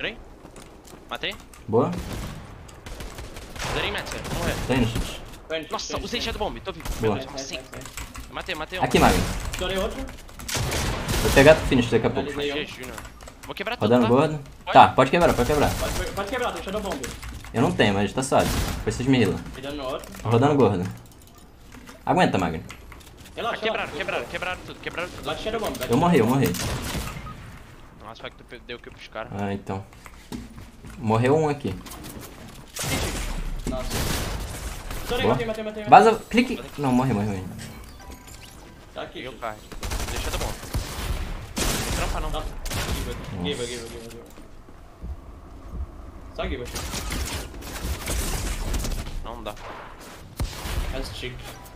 Peraí. Matei. Boa. Zerei match, morreu. Tens. Nossa, usei Shadow Bomb, tô vivo. Boa. Matei um. Aqui, Magno. Estourei outro. Vou pegar o finish daqui a pouco. Vou quebrar tudo, tá? Bordo. Tá, pode quebrar. Pode quebrar, tem Shadow Bomb. Eu não tenho, mas tá suave. Preciso de mirila. Rodando gordo. Aguenta, Magno. Relaxa, quebraram tudo. Bate Shadow Bomb. Eu morri. Nossa, vai que tu deu o kill pros caras. Ah, então. Morreu um aqui. Nossa. Matei. Baza, clique. Não, morre. Tá aqui, eu caio. Deixa da bomba. Não trampa não. Giva. Só giva. Não dá. Faz stick.